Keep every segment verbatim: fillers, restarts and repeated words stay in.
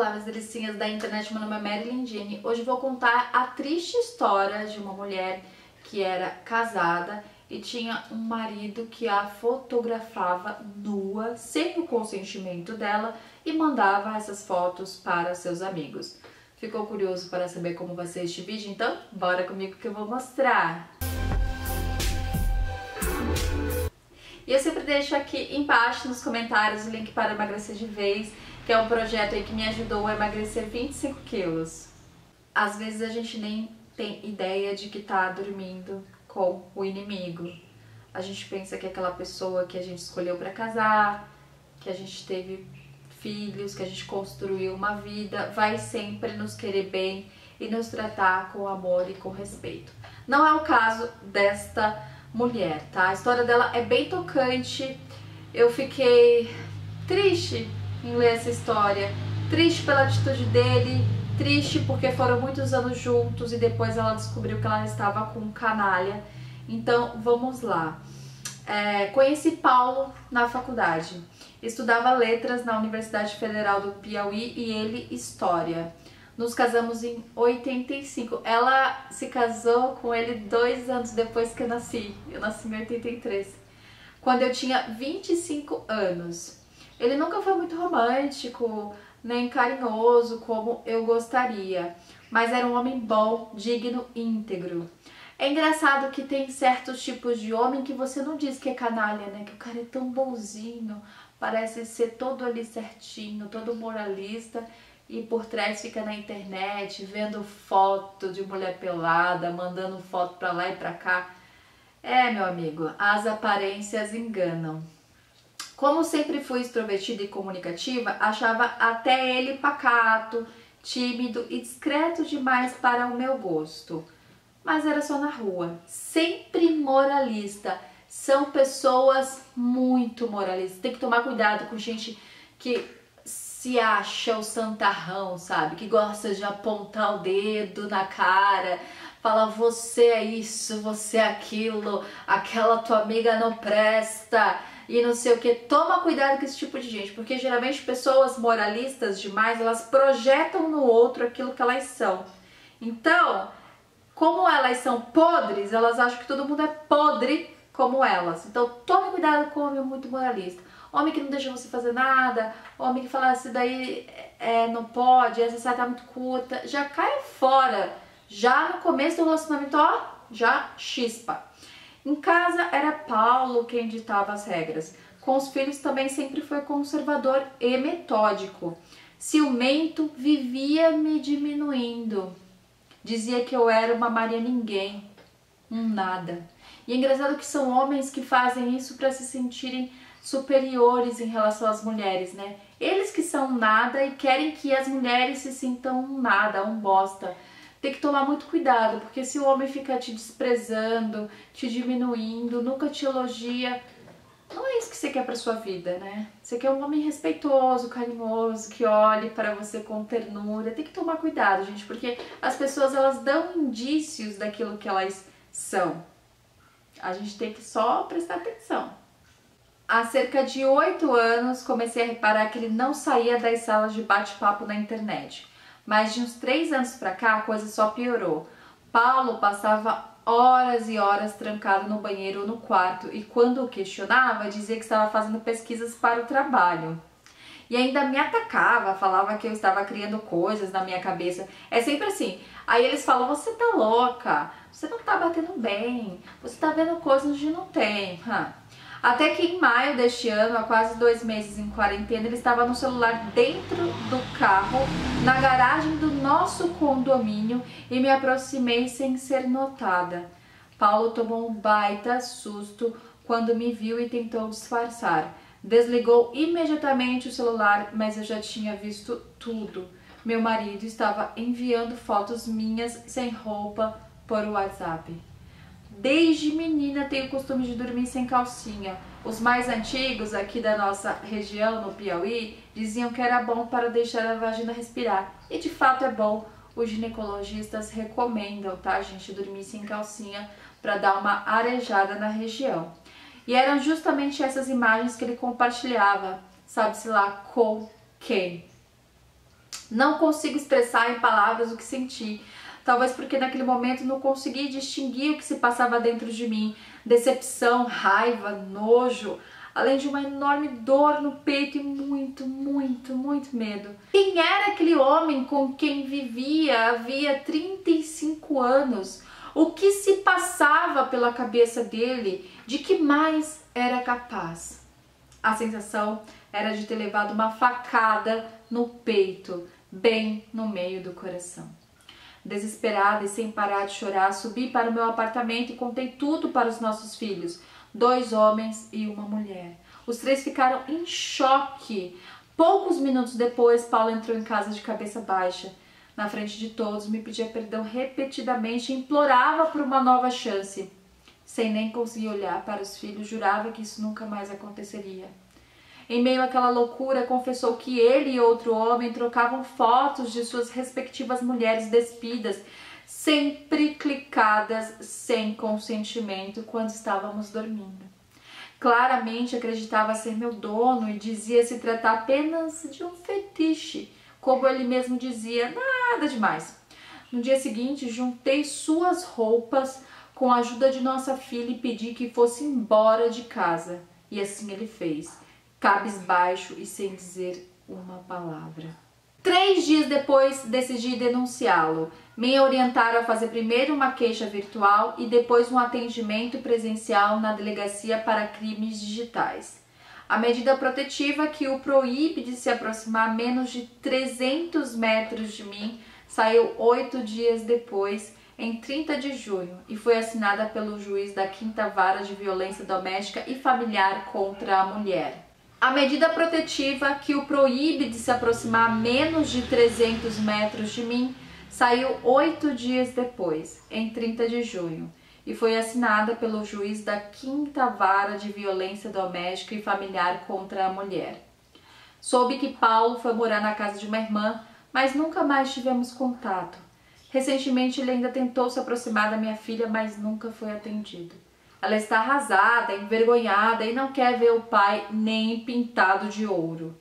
Olá, meus delicinhas da internet, meu nome é Marilyn Jane. Hoje vou contar a triste história de uma mulher que era casada e tinha um marido que a fotografava nua, sem o consentimento dela, e mandava essas fotos para seus amigos. Ficou curioso para saber como vai ser este vídeo? Então, bora comigo que eu vou mostrar! E eu sempre deixo aqui embaixo nos comentários o link para emagrecer de vez, que é um projeto aí que me ajudou a emagrecer vinte e cinco quilos. Às vezes a gente nem tem ideia de que tá dormindo com o inimigo. A gente pensa que é aquela pessoa que a gente escolheu para casar, que a gente teve filhos, que a gente construiu uma vida, vai sempre nos querer bem e nos tratar com amor e com respeito. Não é o caso desta mulher, tá? A história dela é bem tocante. Eu fiquei triste em ler essa história, triste pela atitude dele, triste porque foram muitos anos juntos e depois ela descobriu que ela estava com um canalha. Então vamos lá. É, conheci Paulo na faculdade, estudava letras na Universidade Federal do Piauí e ele história. Nos casamos em oitenta e cinco, ela se casou com ele dois anos depois que eu nasci, eu nasci em oitenta e três, quando eu tinha vinte e cinco anos. Ele nunca foi muito romântico, nem carinhoso como eu gostaria, mas era um homem bom, digno, íntegro. É engraçado que tem certos tipos de homem que você não diz que é canalha, né? Que o cara é tão bonzinho, parece ser todo ali certinho, todo moralista, e por trás fica na internet vendo foto de mulher pelada, mandando foto pra lá e pra cá. É, meu amigo, as aparências enganam. Como sempre fui extrovertida e comunicativa, achava até ele pacato, tímido e discreto demais para o meu gosto. Mas era só na rua. Sempre moralista. São pessoas muito moralistas. Tem que tomar cuidado com gente que se acha o santarrão, sabe? Que gosta de apontar o dedo na cara. Fala, você é isso, você é aquilo, aquela tua amiga não presta e não sei o que. Toma cuidado com esse tipo de gente, porque geralmente pessoas moralistas demais, elas projetam no outro aquilo que elas são. Então, como elas são podres, elas acham que todo mundo é podre como elas. Então, tome cuidado com homem muito moralista. Homem que não deixa você fazer nada, homem que fala, isso daí é, não pode, essa saia tá muito curta, já cai fora. Já no começo do relacionamento, ó, já chispa. Em casa era Paulo quem ditava as regras. Com os filhos também sempre foi conservador e metódico. Ciumento, vivia me diminuindo. Dizia que eu era uma Maria Ninguém, um nada. E é engraçado que são homens que fazem isso para se sentirem superiores em relação às mulheres, né? Eles que são nada e querem que as mulheres se sintam um nada, um bosta. Tem que tomar muito cuidado, porque se o homem fica te desprezando, te diminuindo, nunca te elogia, não é isso que você quer pra sua vida, né? Você quer um homem respeitoso, carinhoso, que olhe para você com ternura. Tem que tomar cuidado, gente, porque as pessoas, elas dão indícios daquilo que elas são. A gente tem que só prestar atenção. Há cerca de oito anos, comecei a reparar que ele não saía das salas de bate-papo na internet. Mas de uns três anos pra cá, a coisa só piorou. Paulo passava horas e horas trancado no banheiro ou no quarto e quando o questionava, dizia que estava fazendo pesquisas para o trabalho. E ainda me atacava, falava que eu estava criando coisas na minha cabeça. É sempre assim. Aí eles falam, você tá louca, você não tá batendo bem, você tá vendo coisas onde não tem. Até que em maio deste ano, há quase dois meses em quarentena, ele estava no celular dentro do carro, na garagem do nosso condomínio, e me aproximei sem ser notada. Paulo tomou um baita susto quando me viu e tentou disfarçar. Desligou imediatamente o celular, mas eu já tinha visto tudo. Meu marido estava enviando fotos minhas sem roupa por WhatsApp. Desde menina tenho o costume de dormir sem calcinha. Os mais antigos aqui da nossa região, no Piauí, diziam que era bom para deixar a vagina respirar. E de fato é bom. Os ginecologistas recomendam, tá, gente, dormir sem calcinha para dar uma arejada na região. E eram justamente essas imagens que ele compartilhava, sabe-se lá com quem. Não consigo expressar em palavras o que senti, talvez porque naquele momento não consegui distinguir o que se passava dentro de mim. Decepção, raiva, nojo, além de uma enorme dor no peito e muito, muito, muito medo. Quem era aquele homem com quem vivia havia trinta e cinco anos? O que se passava pela cabeça dele? De que mais era capaz? A sensação era de ter levado uma facada no peito, bem no meio do coração. Desesperada e sem parar de chorar, subi para o meu apartamento e contei tudo para os nossos filhos. Dois homens e uma mulher. Os três ficaram em choque. Poucos minutos depois, Paulo entrou em casa de cabeça baixa. Na frente de todos, me pedia perdão repetidamente e implorava por uma nova chance. Sem nem conseguir olhar para os filhos, jurava que isso nunca mais aconteceria. Em meio àquela loucura, confessou que ele e outro homem trocavam fotos de suas respectivas mulheres despidas, sempre clicadas sem consentimento quando estávamos dormindo. Claramente acreditava ser meu dono e dizia se tratar apenas de um fetiche, como ele mesmo dizia, nada demais. No dia seguinte, juntei suas roupas com a ajuda de nossa filha e pedi que fosse embora de casa. E assim ele fez, cabisbaixo e sem dizer uma palavra. Três dias depois, decidi denunciá-lo. Me orientaram a fazer primeiro uma queixa virtual e depois um atendimento presencial na Delegacia para Crimes Digitais. A medida protetiva que o proíbe de se aproximar a menos de trezentos metros de mim saiu oito dias depois, em trinta de junho, e foi assinada pelo juiz da quinta Vara de Violência Doméstica e Familiar contra a Mulher. A medida protetiva que o proíbe de se aproximar a menos de trezentos metros de mim saiu oito dias depois, em trinta de junho, e foi assinada pelo juiz da quinta Vara de Violência Doméstica e Familiar contra a Mulher. Soube que Paulo foi morar na casa de uma irmã, mas nunca mais tivemos contato. Recentemente ele ainda tentou se aproximar da minha filha, mas nunca foi atendido. Ela está arrasada, envergonhada e não quer ver o pai nem pintado de ouro.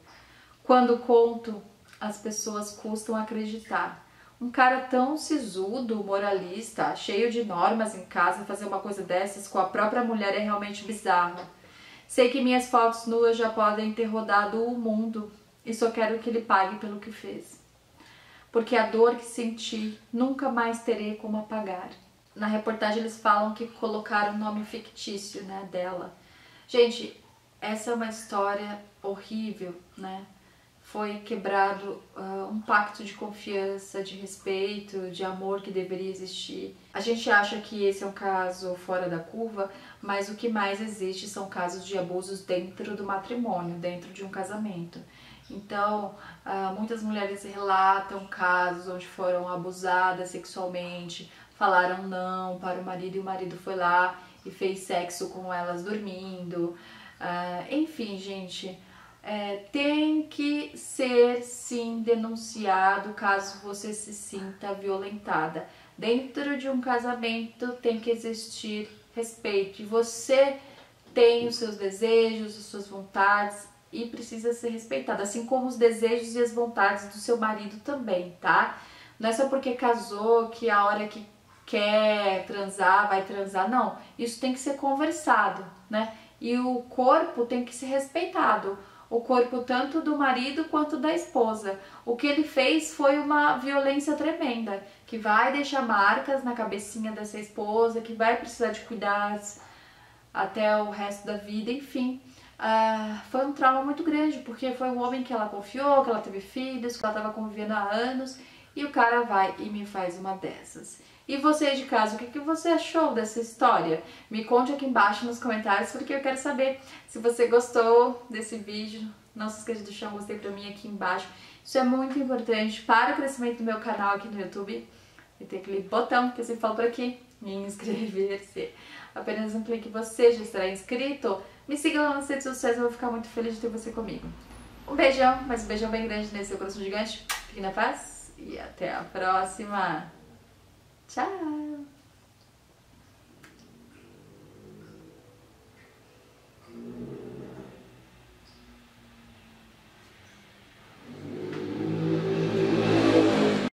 Quando conto, as pessoas custam acreditar. Um cara tão sisudo, moralista, cheio de normas em casa, fazer uma coisa dessas com a própria mulher é realmente bizarro. Sei que minhas fotos nuas já podem ter rodado o mundo e só quero que ele pague pelo que fez. Porque a dor que senti nunca mais terei como apagar. Na reportagem eles falam que colocaram o nome fictício, né, dela. Gente, essa é uma história horrível, né? Foi quebrado uh, um pacto de confiança, de respeito, de amor que deveria existir. A gente acha que esse é um caso fora da curva, mas o que mais existe são casos de abusos dentro do matrimônio, dentro de um casamento. Então, uh, muitas mulheres relatam casos onde foram abusadas sexualmente, falaram não para o marido e o marido foi lá e fez sexo com elas dormindo. Uh, enfim, gente, é, tem que ser, sim, denunciado caso você se sinta violentada. Dentro de um casamento tem que existir respeito. E você tem os seus desejos, as suas vontades e precisa ser respeitada, assim como os desejos e as vontades do seu marido também, tá? Não é só porque casou que a hora que quer transar, vai transar, não. Isso tem que ser conversado, né? E o corpo tem que ser respeitado. O corpo tanto do marido quanto da esposa. O que ele fez foi uma violência tremenda, que vai deixar marcas na cabecinha dessa esposa, que vai precisar de cuidados até o resto da vida, enfim. Ah, foi um trauma muito grande, porque foi um homem que ela confiou, que ela teve filhos, que ela estava convivendo há anos, e o cara vai e me faz uma dessas. E você de casa, o que você achou dessa história? Me conte aqui embaixo nos comentários, porque eu quero saber se você gostou desse vídeo. Não se esqueça de deixar um gostei pra mim aqui embaixo. Isso é muito importante para o crescimento do meu canal aqui no YouTube. E tem aquele botão que eu sempre falo por aqui, inscrever-se. Apenas um clique e você já estará inscrito. Me siga lá nas redes sociais, eu vou ficar muito feliz de ter você comigo. Um beijão, mas um beijão bem grande nesse seu coração gigante. Fique na paz e até a próxima. Tchau!